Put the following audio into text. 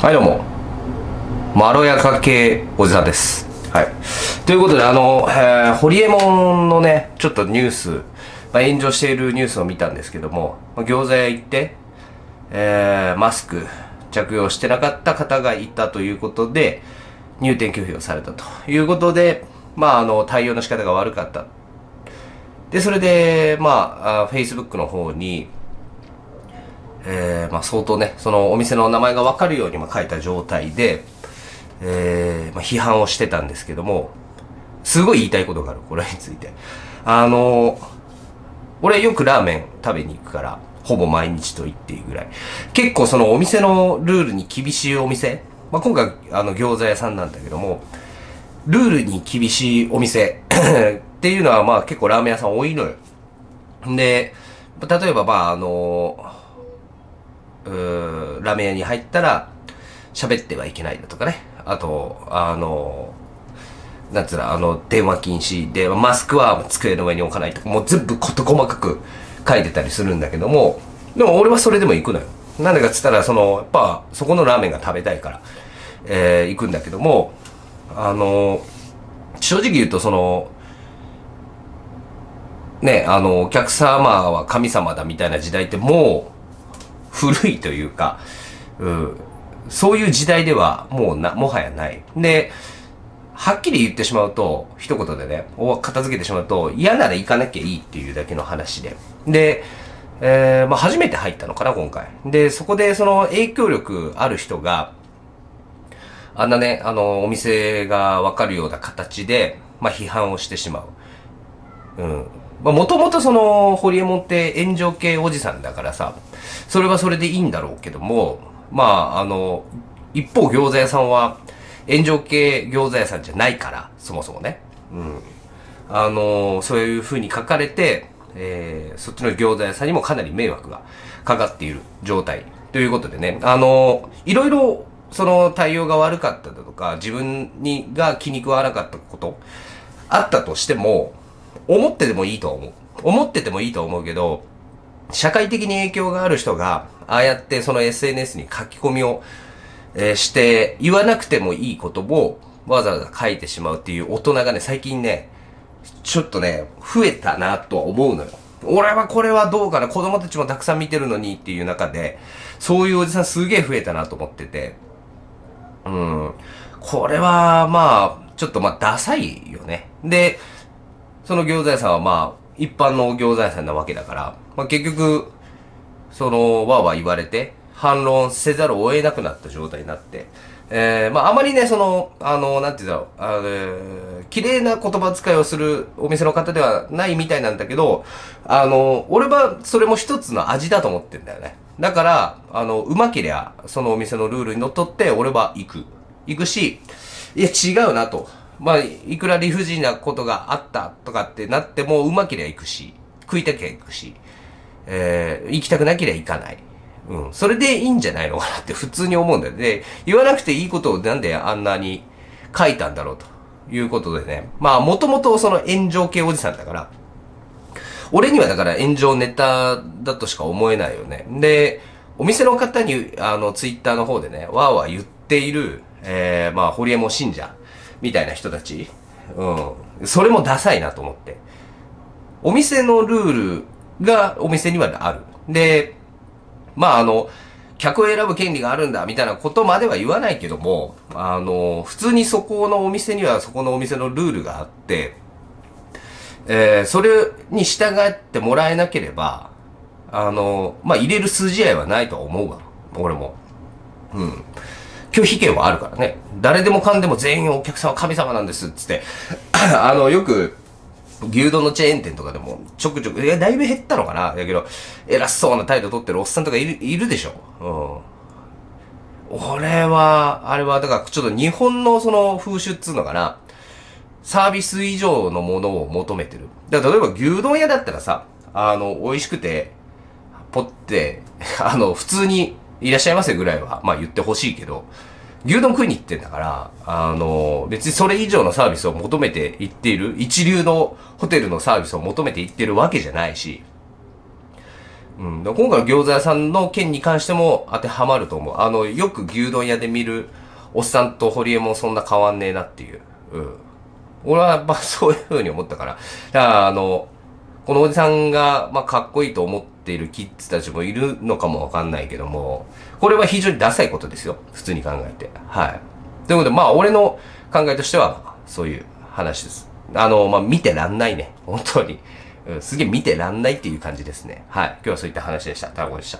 はいどうも、まろやか系おじさんです。はい、ということでホリエモンのねちょっとニュース、炎上しているニュースを見たんですけども、餃子屋行って、マスク着用してなかった方がいたということで入店拒否をされたということで、対応の仕方が悪かった。で、それで、Facebook の方に、相当ね、そのお店の名前がわかるように書いた状態で、批判をしてたんですけども、すごい言いたいことがある、これについて。俺よくラーメン食べに行くから、ほぼ毎日と言っていいぐらい。結構そのお店のルールに厳しいお店、今回、餃子屋さんなんだけども、ルールに厳しいお店っていうのは結構ラーメン屋さん多いのよ。で、例えばラーメン屋に入ったら喋ってはいけないだとかね。あと、電話禁止で、マスクは机の上に置かないとか、もう全部事細かく書いてたりするんだけども、でも俺はそれでも行くのよ。なんでかっつったら、そこのラーメンが食べたいから、行くんだけども、正直言うとお客様は神様だみたいな時代ってもう古いというか、そういう時代ではもはやない。で、はっきり言ってしまうと、一言でね、片付けてしまうと、嫌なら行かなきゃいいっていうだけの話で。で、初めて入ったのかな、今回。で、そこで影響力ある人が、あんなね、お店がわかるような形で、批判をしてしまう。もともとホリエモンって炎上系おじさんだからさ、それはそれでいいんだろうけども、一方餃子屋さんは、炎上系餃子屋さんじゃないから、そもそもね。そういう風に書かれて、そっちの餃子屋さんにもかなり迷惑がかかっている状態。ということでね、いろいろ、対応が悪かっただとか、自分が気に食わなかったこと、あったとしても、思っててもいいと思うけど、社会的に影響がある人が、ああやってSNS に書き込みを、して、言わなくてもいいことをわざわざ書いてしまうっていう大人がね、最近ね、ちょっとね、増えたなとは思うのよ。俺はこれはどうかな、子供たちもたくさん見てるのにっていう中で、そういうおじさんすげえ増えたなと思ってて、これは、ちょっとダサいよね。で、その餃子屋さんは一般の餃子屋さんなわけだから、結局、わーわー言われて、反論せざるを得なくなった状態になって、あまりね、なんて言うんだろう、綺麗な言葉遣いをするお店の方ではないみたいなんだけど、俺はそれも一つの味だと思ってんだよね。だから、うまけりゃ、そのお店のルールにのっとって、俺は行くし、いや、違うなと。いくら理不尽なことがあったとかってなっても、うまけりゃ行くし、食いたきゃ行くし、行きたくなけりゃ行かない。それでいいんじゃないのかなって普通に思うんだよね。で、言わなくていいことをなんであんなに書いたんだろうということでね。もともと炎上系おじさんだから、俺にはだから炎上ネタだとしか思えないよね。で、お店の方に、ツイッターの方でね、わーわー言っている、ホリエモン信者みたいな人たち、それもダサいなと思って。お店のルールがお店にはある。で、客を選ぶ権利があるんだみたいなことまでは言わないけども、普通にそこのお店にはそこのお店のルールがあって、それに従ってもらえなければ、入れる筋合いはないとは思うわ。俺も。拒否権はあるからね。誰でもかんでも全員お客さんは神様なんですっつって、よく、牛丼のチェーン店とかでも、ちょくちょく、だいぶ減ったのかなだけど、偉そうな態度取ってるおっさんとかいるでしょ。俺は、あれは、だから、ちょっと日本の風習っつうのかな、サービス以上のものを求めてる。だから、例えば牛丼屋だったらさ、美味しくて、ポって、普通にいらっしゃいませぐらいは、言ってほしいけど、牛丼食いに行ってんだから、別にそれ以上のサービスを求めて行っている、一流のホテルのサービスを求めて行ってるわけじゃないし、うん、だから今回の餃子屋さんの件に関しても当てはまると思う。よく牛丼屋で見るおっさんとホリエモンそんな変わんねえなっていう。うん。俺はやっぱそういう風に思ったから。だからこのおじさんが、まあ、かっこいいと思っているキッズたちもいるのかもわかんないけども、これは非常にダサいことですよ。普通に考えて。はい。ということで、まあ、俺の考えとしては、そういう話です。まあ、見てらんないね。本当に。すげえ見てらんないっていう感じですね。はい。今日はそういった話でした。タラコでした。